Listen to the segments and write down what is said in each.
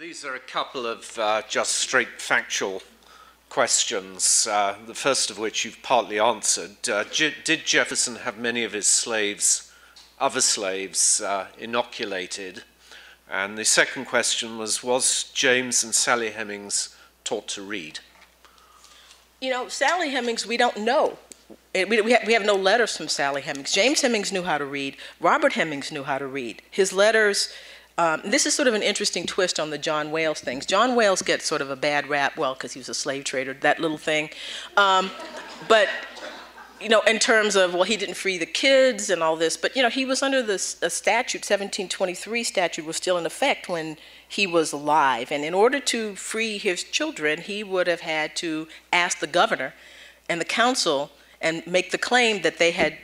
These are a couple of just straight factual questions, the first of which you've partly answered. Did Jefferson have many of his slaves, inoculated? And the second question was James and Sally Hemings taught to read? You know, Sally Hemings, we don't know. We have no letters from Sally Hemings. James Hemings knew how to read. Robert Hemings knew how to read. His letters, this is sort of an interesting twist on the John Wales things. John Wales gets sort of a bad rap, well, because he was a slave trader, that little thing. But, you know, in terms of, well, he didn't free the kids and all this, but, you know, he was under this statute, 1723 statute was still in effect when he was alive. And in order to free his children, he would have had to ask the governor and the council and make the claim that they had,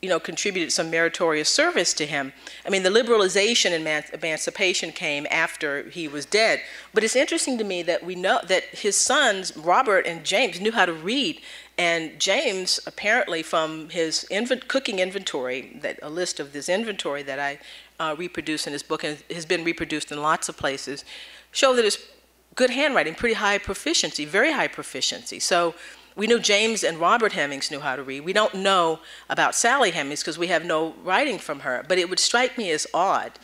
you know, contributed some meritorious service to him. I mean, the liberalization and emancipation came after he was dead. But it's interesting to me that we know that his sons, Robert and James, knew how to read. And James, apparently from his cooking inventory, a list of this inventory that I reproduce in his book and has been reproduced in lots of places, show that it's good handwriting, pretty high proficiency, very high proficiency. So we knew James and Robert Hemings knew how to read. We don't know about Sally Hemings because we have no writing from her, but it would strike me as odd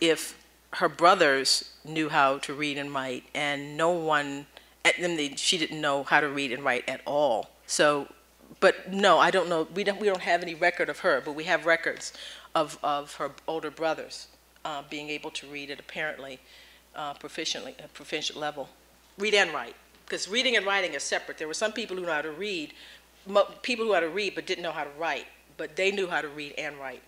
if her brothers knew how to read and write and no one, she didn't know how to read and write at all. So, but no, I don't know, we don't have any record of her, but we have records of her older brothers being able to read at apparently proficiently, a proficient level, read and write. Because reading and writing are separate. There were some people who knew how to read, but didn't know how to write, but they knew how to read and write.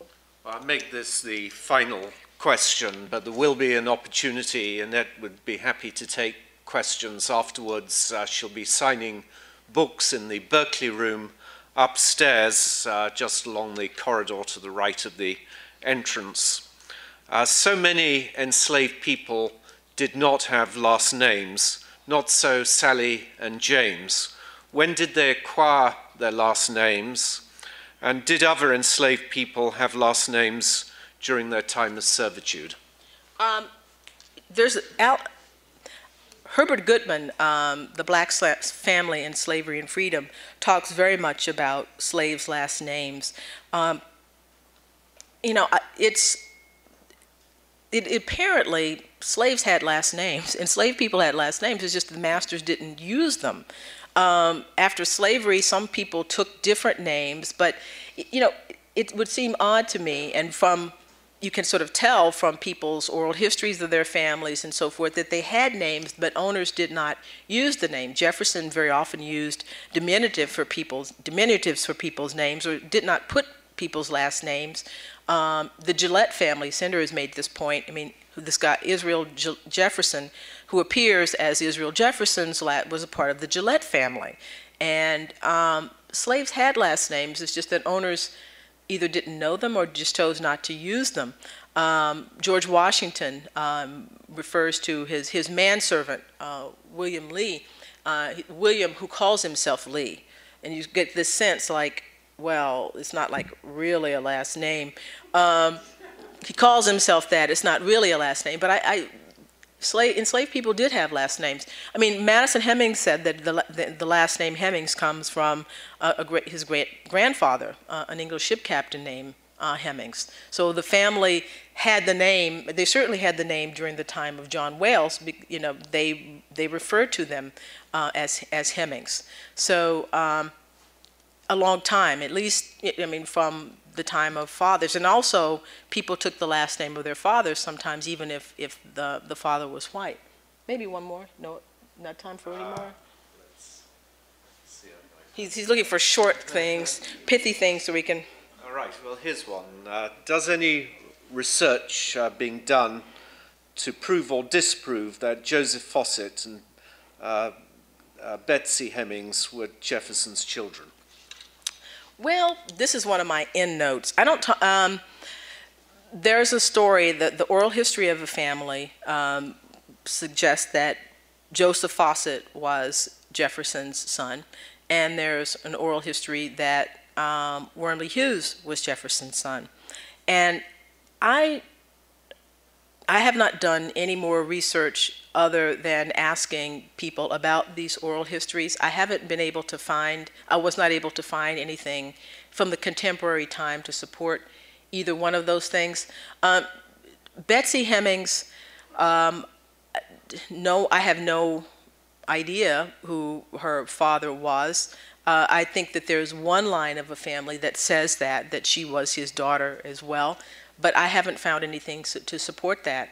Well, I'll make this the final question, but there will be an opportunity, and Annette would be happy to take questions afterwards. She'll be signing books in the Berkeley room upstairs, just along the corridor to the right of the entrance. So many enslaved people did not have last names. Not so Sally and James. When did they acquire their last names? And did other enslaved people have last names during their time of servitude? Herbert Gutman, The Black Family in Slavery and Freedom, talks very much about slaves' last names. You know, apparently, slaves had last names, enslaved people had last names, it's just the masters didn't use them. After slavery, some people took different names, but, you know, it would seem odd to me, and you can sort of tell from people's oral histories of their families and so forth that they had names, but owners did not use the name. Jefferson very often used diminutives for people's names, or did not put people's last names. The Gillette family, Cinder has made this point, I mean, this guy, Israel Jefferson, who appears as Israel Jefferson's was a part of the Gillette family. And slaves had last names, it's just that owners either didn't know them or just chose not to use them. George Washington refers to his manservant, William Lee, William who calls himself Lee. And you get this sense like, well, it's not like really a last name. He calls himself that. It's not really a last name, but enslaved people did have last names. I mean, Madison Hemings said that the last name Hemings comes from his great-grandfather, an English ship captain named Hemings. So the family had the name. They certainly had the name during the time of John Wales. You know, they referred to them as Hemings. So a long time, at least. I mean, from the time of fathers, and also people took the last name of their fathers sometimes, even if the father was white. Maybe one more? No, not time for any more? Let's see. He's looking for short things, pithy things so we can... All right, well, here's one. Does any research being done to prove or disprove that Joseph Fossett and Betsy Hemings were Jefferson's children? Well, this is one of my end notes. I don't, there's a story that the oral history of a family suggests that Joseph Fossett was Jefferson's son, and there's an oral history that Wormley Hughes was Jefferson's son. And I I have not done any more research other than asking people about these oral histories. I haven't been able to find, I was not able to find anything from the contemporary time to support either one of those things. Betsy Hemings, no, I have no idea who her father was. I think that there's one line of a family that says that she was his daughter as well, but I haven't found anything to support that.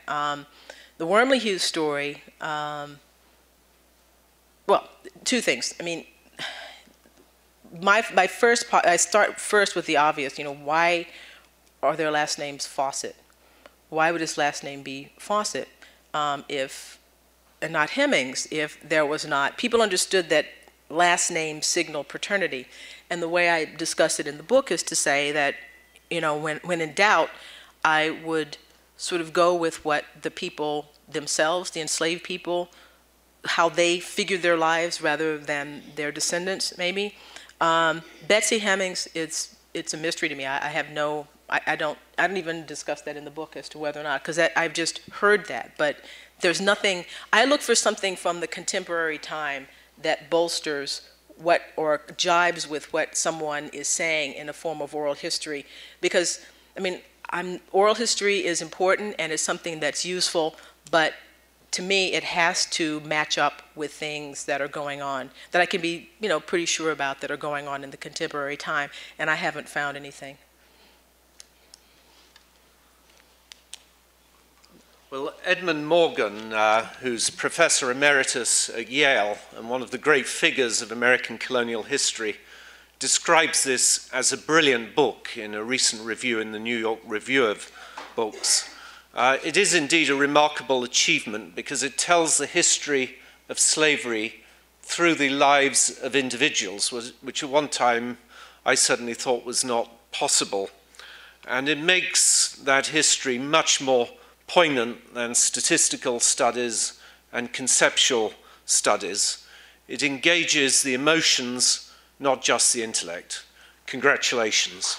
The Wormley Hughes story, well, two things. I mean, my first part, I start first with the obvious, you know, why are their last names Fossett? Why would his last name be Fossett if, and not Hemings, if there was not, people understood that last name signal paternity. And the way I discuss it in the book is to say that, you know, when in doubt, I would sort of go with what the people themselves, the enslaved people, how they figured their lives rather than their descendants, maybe. Betsy Hemings, it's a mystery to me. I have no, I don't even discuss that in the book as to whether or not, because I've just heard that, but there's nothing, I look for something from the contemporary time that bolsters what, or jibes with what someone is saying in a form of oral history, because, I mean, oral history is important and is something that's useful, but to me it has to match up with things that are going on, that I can be, you know, pretty sure about that are going on in the contemporary time, and I haven't found anything. Well, Edmund Morgan, who's Professor Emeritus at Yale and one of the great figures of American colonial history, describes this as a brilliant book in a recent review in the New York Review of Books. It is indeed a remarkable achievement because it tells the history of slavery through the lives of individuals, which at one time I certainly thought was not possible. And it makes that history much more poignant than statistical studies and conceptual studies. It engages the emotions, not just the intellect. Congratulations.